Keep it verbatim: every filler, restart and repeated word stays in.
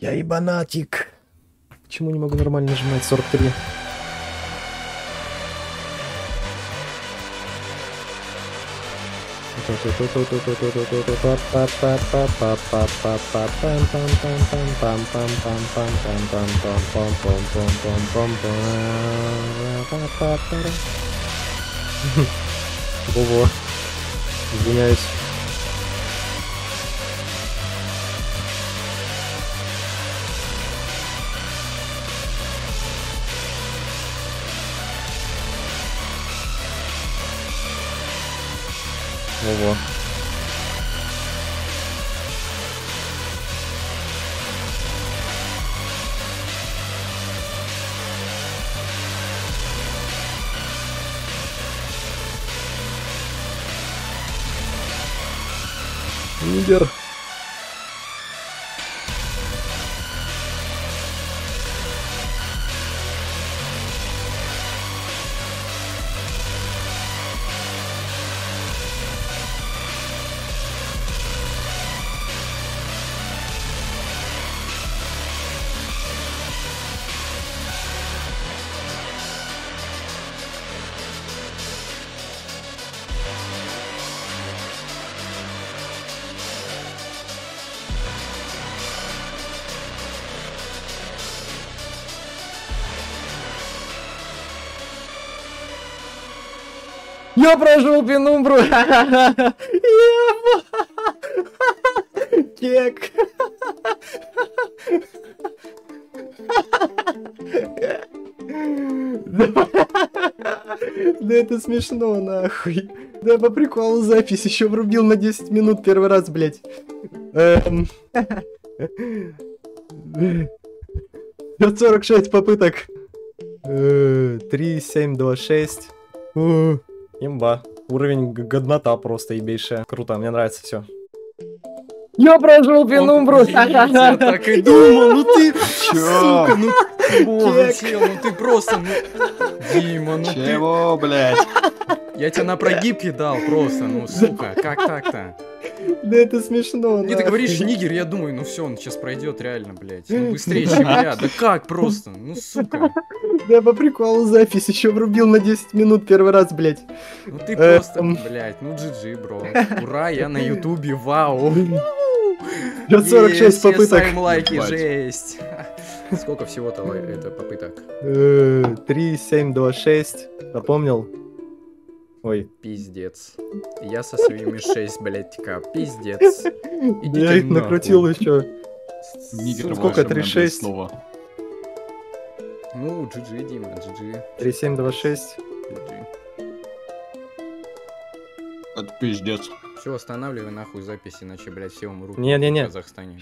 Я ебанатик. Почему не могу нормально нажимать сорок три? Во-во. Извиняюсь. Во-во. Нибер. Я прошел Пенумбру! Кек! Да это смешно, нахуй. Да по приколу запись еще врубил на десять минут первый раз, блять. сорок шесть попыток. три семь два шесть. Имба. Уровень годнота просто ебейшая. Круто, мне нравится все. Я прожил Пенумбру! Я так и думал, ну ты... Сука, ну... Бога, чел, ну ты просто... Дима, ну ты... Чего, блядь? Я тебя на прогиб кидал просто, ну сука, как так-то? Да это смешно. Не, ты говоришь нигер, я думаю, ну все, он сейчас пройдет реально, блядь. Ну быстрее, чем я. Да как просто? Ну сука. Да по приколу запись еще врубил на десять минут первый раз, блядь. Ну ты просто, блядь, ну джи джи, бро. Ура, я на ютубе, вау. сорок шесть попыток. Лайки, жесть. Сколько всего-то попыток? три семь два шесть. Запомнил? Ой. Пиздец. Я со своими шесть, блядь, кап. Пиздец. Идите, я их накрутил еще. Сколько? три шесть. Ну, джи джи, Дима, джи джи. три семь два шесть. Это пиздец. Все, останавливай нахуй запись, иначе, блядь, все умрут. Не-не-не. В Казахстане.